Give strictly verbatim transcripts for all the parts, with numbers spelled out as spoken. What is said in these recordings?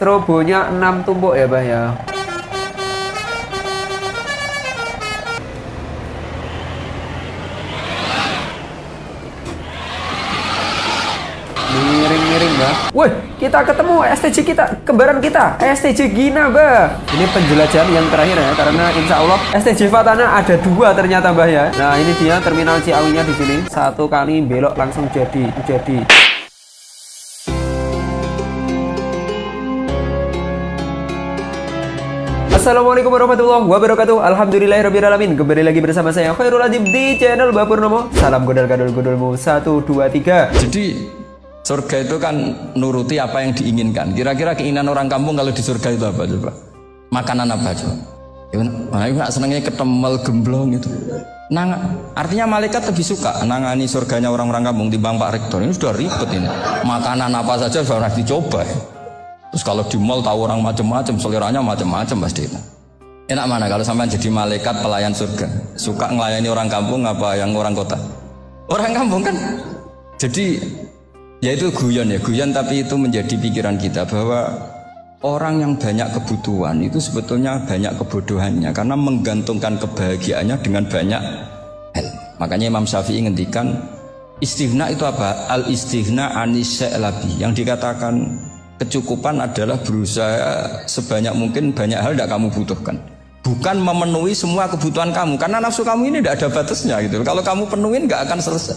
Strobonya enam tumpuk ya, Bah ya. Miring-miring, Bah. Wih, kita ketemu S T J kita, kembaran kita, S T J Ghina, Bah. Ini penjelajahan yang terakhir ya, karena insya Allah S T J Fathana ada dua ternyata, Bah ya. Nah, ini dia terminal Ciawinya di sini. Satu kali belok langsung jadi, jadi. Assalamualaikum warahmatullahi wabarakatuh. Alhamdulillahirrabbilalamin. Kembali lagi bersama saya Khoirul Adib di channel Mbah Purnomo. Salam godal gadul godulmu. Satu, dua, tiga. Jadi surga itu kan nuruti apa yang diinginkan. Kira-kira keinginan orang kampung kalau di surga itu apa coba? Makanan apa coba? Nah, itu senangnya ketemel gemblong itu. Nah, artinya malaikat lebih suka nangani surganya orang-orang kampung timbang Pak Rektor. Ini sudah ribet ini. Makanan apa saja sudah harus dicoba ya. Terus kalau di mall tahu orang macam-macam, seleranya macam-macam pasti. Enak mana kalau sampai jadi malaikat pelayan surga? Suka ngelayani orang kampung apa yang orang kota? Orang kampung kan. Jadi ya itu guyon ya, guyon tapi itu menjadi pikiran kita bahwa orang yang banyak kebutuhan itu sebetulnya banyak kebodohannya karena menggantungkan kebahagiaannya dengan banyak hal. Makanya Imam Syafi'i ngendikan istighna itu apa? Al-istighna anisya'i. Yang dikatakan kecukupan adalah berusaha sebanyak mungkin banyak hal tidak kamu butuhkan. Bukan memenuhi semua kebutuhan kamu, karena nafsu kamu ini tidak ada batasnya gitu. Kalau kamu penuhin nggak akan selesai.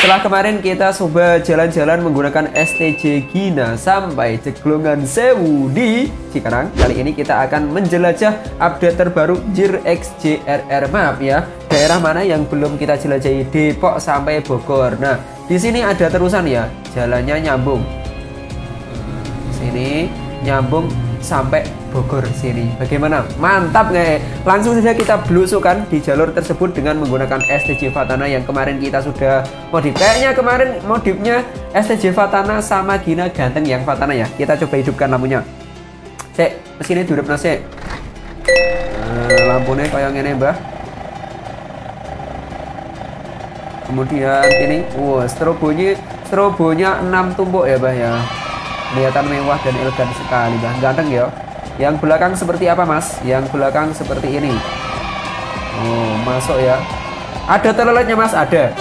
Setelah kemarin kita coba jalan-jalan menggunakan S T J Ghina sampai Ceglongan Sewu di Cikarang. Kali ini kita akan menjelajah update terbaru Jir X J R R Map ya. Daerah mana yang belum kita jelajahi? Depok sampai Bogor. Nah, di sini ada terusan ya, jalannya nyambung. Sini nyambung sampai Bogor sini. Bagaimana? Mantap nggak? Langsung saja kita belusukan di jalur tersebut dengan menggunakan S T J Fathana yang kemarin kita sudah modif. Kayaknya kemarin modifnya S T J Fathana sama Ghina ganteng yang Fathana ya. Kita coba hidupkan lampunya. Cek, mesinnya durep nasi. Nah, lampunya kayak gini, Mbah. Kemudian ini, wow, strobonya strobonya enam tumpuk ya, Mbah ya. Kelihatan mewah dan elegan sekali, Bah. Ganteng ya. Yang belakang seperti apa, Mas? Yang belakang seperti ini. Oh, masuk ya. Ada teloletnya, Mas? Ada.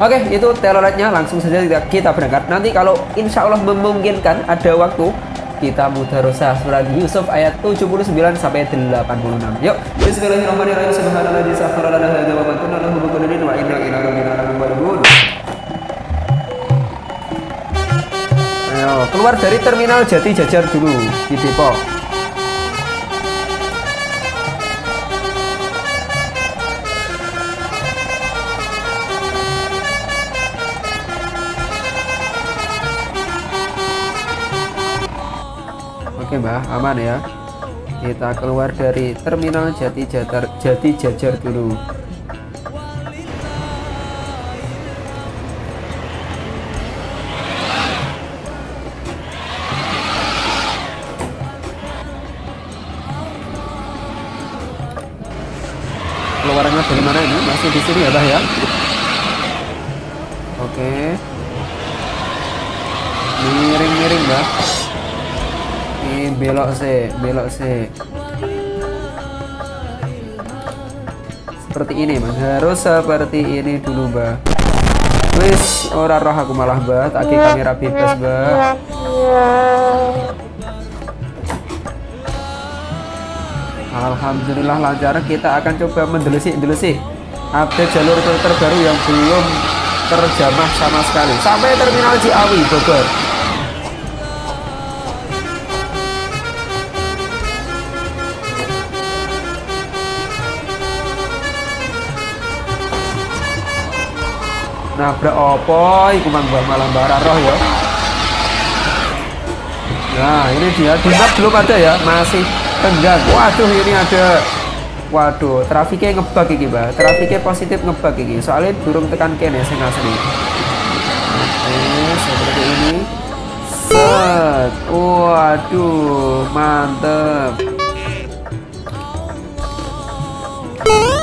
Oke, itu teloletnya. Langsung saja kita berangkat. Nanti kalau insya Allah memungkinkan ada waktu, kita mudarosah surat Yusuf ayat tujuh puluh sembilan sampai delapan puluh enam. Yuk. Bismillahirrahmanirrahim. Subhanalladzi sakhkhara lana hadza wa ma kunna lahu muqrinin wa inna ila rabbina lamunqalibun. Ayo, keluar dari terminal Jati Jajar dulu di Depok. Oke, Mbah, aman ya. Kita keluar dari terminal Jati Jajar, Jati Jajar dulu. Keluarannya dari mana ini? Masih di sini ya, Mbah ya. Oke. Miring-miring, Mbah. Ini belok sih, belok sih. Seperti ini, Mas. Harus seperti ini dulu, Mbah. Wis, ora roh aku malah, Mbah. Taki kamera bebas, Mbah. Alhamdulillah lancar. Kita akan coba mendelisik-delisik update jalur terbaru yang belum terjamah sama sekali. Sampai terminal Ciawi, Bogor. Nabrak opo iku Mang Mbah malam bara roh ya. Nah, ini dia di map belum ada ya, masih tenggang. Waduh, ini ada. Waduh, trafiknya ngebug iki, Mbah. Trafiknya positif ngebug iki. Soalnya durung tekan kene sing asli. Oke, seperti ini. So dapet. Waduh, mantep.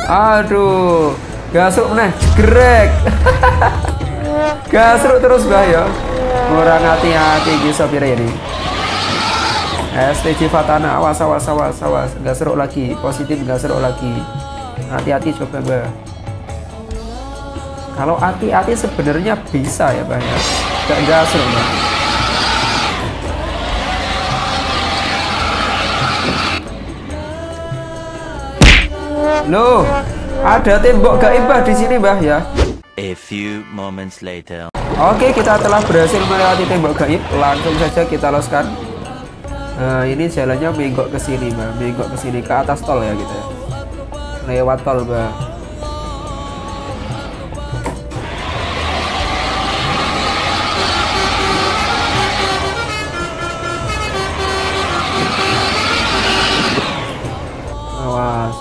Aduh, gasuk nih, grek. Gasruk terus bah ya. Kurang hati-hati iki sopir ini. S T J Fathana, awas awas awas awas, gasruk lagi, positif gasruk lagi. Hati-hati coba bah. Kalau hati-hati sebenarnya bisa ya bah ya. Enggak gasruk bah. Loh, ada tembok gaibah di sini, Mbah ya. A few moments later. Oke, kita telah berhasil melewati tembok gaib. Langsung saja kita loskan. Nah, ini jalannya menggok ke sini, Mbah. Menggok ke sini ke atas tol ya kita. Lewat tol, Mbah.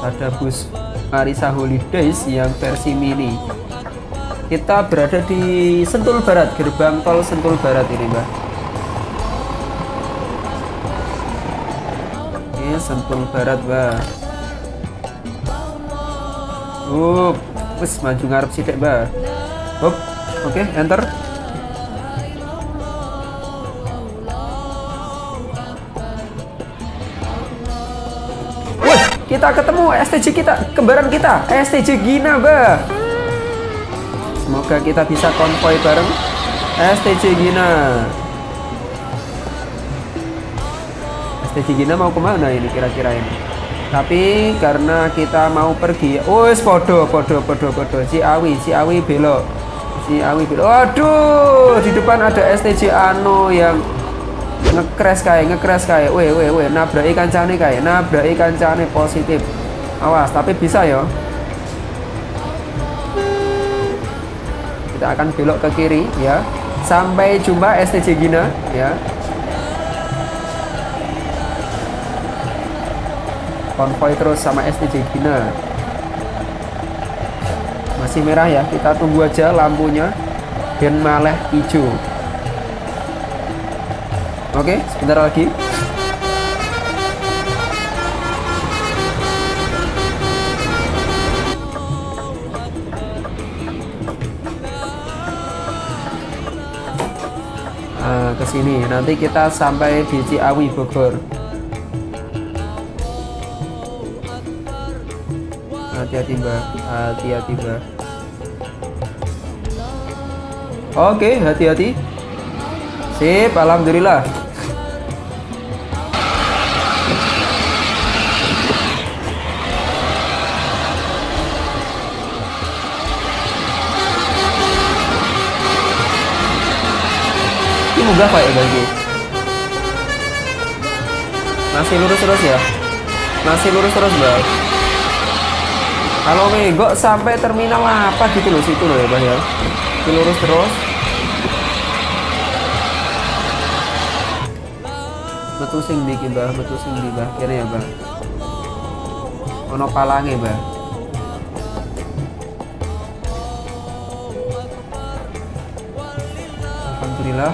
Ada bus Marisa Holidays yang versi mini. Kita berada di Sentul Barat, gerbang tol Sentul Barat ini, Mbak. Oke, Sentul Barat, Mbak. Up, wis maju ngarep sithik, Mbak. Up, oke, enter. Kita ketemu S T J kita, kembaran kita, S T J Ghina, bah. Semoga kita bisa konvoy bareng S T J Ghina. S T J Ghina mau kemana ini kira-kira ini? Tapi karena kita mau pergi, wes podo, podo, podo, podo. Ciawi, Ciawi belok, Ciawi belok. Waduh, di depan ada S T J Anu yang ngekres kayak ngekres kayak weh weh weh nabrak ikan cane kayak nabrak ikan cane positif. Awas, tapi bisa yo. Kita akan belok ke kiri ya. Sampai jumpa S T J Ghina ya. Konvoy terus sama S T J Ghina. Masih merah ya, kita tunggu aja lampunya dan malah hijau. Oke, sebentar lagi. Nah, ke sini nanti kita sampai di Ciawi Bogor. Hati-hati, Mbak. Hati-hati, Mbak. Oke, hati-hati. Sip, alhamdulillah. Udah kayak lagi masih lurus terus ya, masih lurus terus, Bang. Kalau megok sampai terminal apa gitu loh, situ loh ya, Bang ya. Lurus terus. Metu sing iki, Bang, metu sing di bawah kiri ya, Bang. Ono palange, Bang. Alhamdulillah.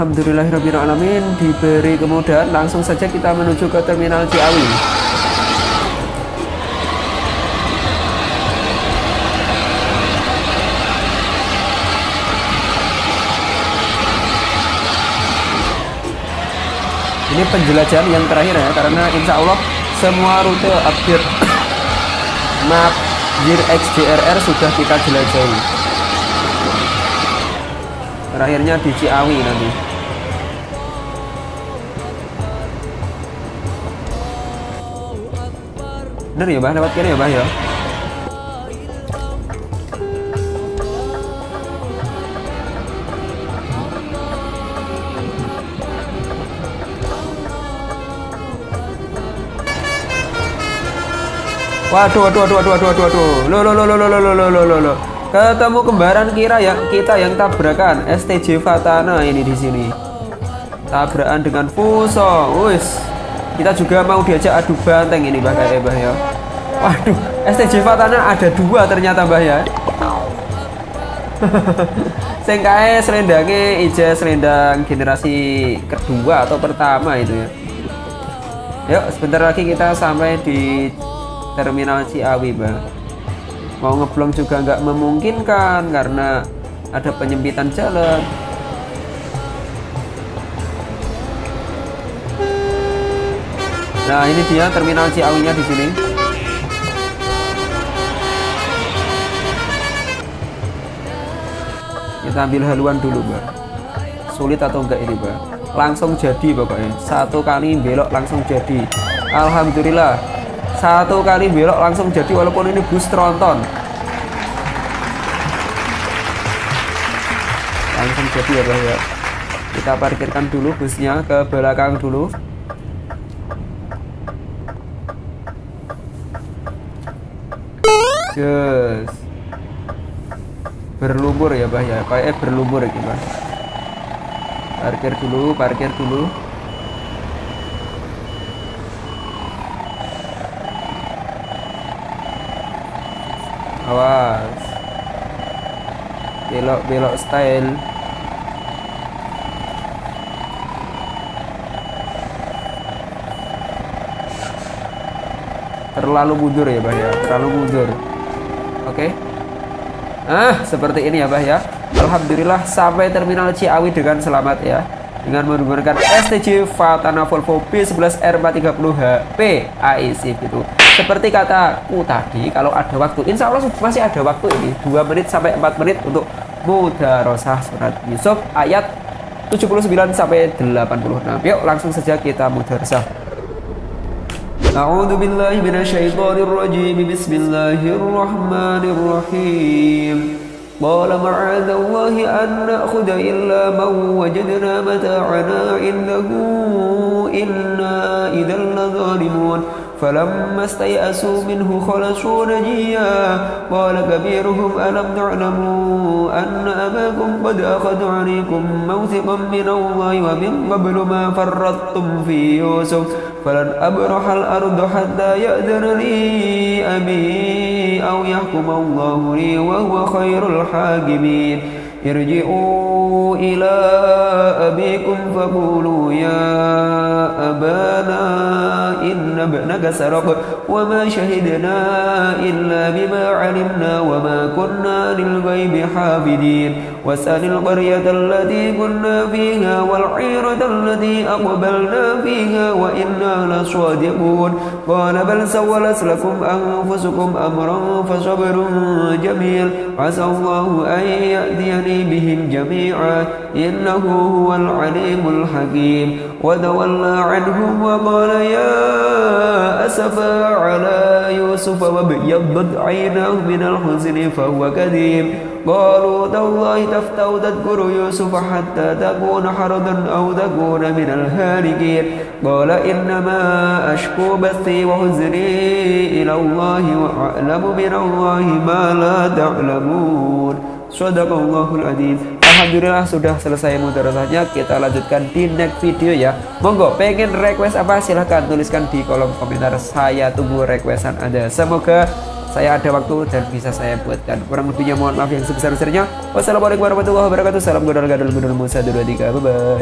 Alhamdulillahirabbil alamin, diberi kemudahan. Langsung saja kita menuju ke Terminal Ciawi. Ini penjelajahan yang terakhir ya, karena insya Allah semua rute update map Jir X J R R sudah kita jelajahi. Terakhirnya di Ciawi nanti. Bener ya, Bah? Lewat kiri ya, Bah ya? Waduh, waduh, waduh, waduh, waduh, waduh. Lo, lo, lo, lo, lo, lo, lo, lo, lo. Ketemu kembaran kira yang kita yang tabrakan S T J Fathana ini di sini. Tabrakan dengan Fuso. Wis, Kita juga mau diajak adu banteng ini Mbah ya, Mbah ya. Waduh, S T J Fathana ada dua ternyata Mbah ya. Sing kae slendange ijaz selendang generasi kedua atau pertama itu ya. Yuk, sebentar lagi kita sampai di Terminal Ciawi Mbah. Mau ngeblong juga nggak memungkinkan karena ada penyempitan jalan. Nah, ini dia Terminal Ciawi-nya di sini. Kita ambil haluan dulu, Mbak. Sulit atau enggak ini, Mbak? Langsung jadi, pokoknya. Satu kali belok langsung jadi. Alhamdulillah. Satu kali belok langsung jadi walaupun ini bus tronton. Langsung jadi ya, Mbak ya. Kita parkirkan dulu busnya ke belakang dulu. Yes. Berlumur ya Mbah ya, kayak berlumur ya Mbah. Parkir dulu, parkir dulu. Awas. Belok-belok style. Terlalu mundur ya Mbah ya, terlalu mundur. Oke, okay. Nah seperti ini ya Mbah ya. Alhamdulillah sampai Terminal Ciawi dengan selamat ya, dengan menggunakan S T J Fathana Volvo B sebelas R empat tiga puluh H P A I C gitu. Seperti kataku tadi, kalau ada waktu, insya Allah masih ada waktu ini dua menit sampai empat menit untuk mudarosah surat Yusuf ayat tujuh puluh sembilan sampai delapan puluh enam. Yuk langsung saja kita mudarosah. A'udzu billahi minasyaitonir rajim. Bismillahirrahmanirrahim. Qala ma'adallahi an na'khudha illa man wajadna mata'ana innahu inna idzal zalimun. Falamma stay'asu minhu khalasu najiyya. Qala kabiruhum alam ta'lamu anna abakum qad akhadha 'alaykum mawthiqan min Allahi wa min qablu ma farrattum fi Yusuf. فلن أبرح الأرض حتى يأذن لي أبي أو يحكم الله لي وهو خير الحاكمين ارجعوا إلى أبيكم فقولوا يا أبانا إن ابنك سرق وما شهدنا إلا بما علمنا وما كنا للغيب حافظين واسأل القرية التي كنا فيها والعيرة التي أقبلنا فيها وإنا لصادقون قال بل سولت لكم أنفسكم أمرا فصبر جميل عسى الله أن يأتيني بهم جميعا إنه هو العليم الحكيم وتولى عنهم وقال يا أسفا على يوسف وابيضت عيناه من الحزن فهو كظيم قالوا تالله تفتأ تذكر يوسف حتى تكون حرضا أو تكون من الهالكين قال إنما أشكو بثي وحزني إلى الله وأعلم من الله ما لا تعلمون صدق الله العظيم. Alhamdulillah sudah selesai mudarosahnya. Kita lanjutkan di next video ya. Monggo pengen request apa silahkan tuliskan di kolom komentar. Saya tunggu requestan Anda. Semoga saya ada waktu dan bisa saya buatkan. Kurang lebihnya mohon maaf yang sebesar-besarnya. Wassalamualaikum warahmatullahi wabarakatuh. Salam godol-godol-godol Musa dua dua tiga. Bye-bye.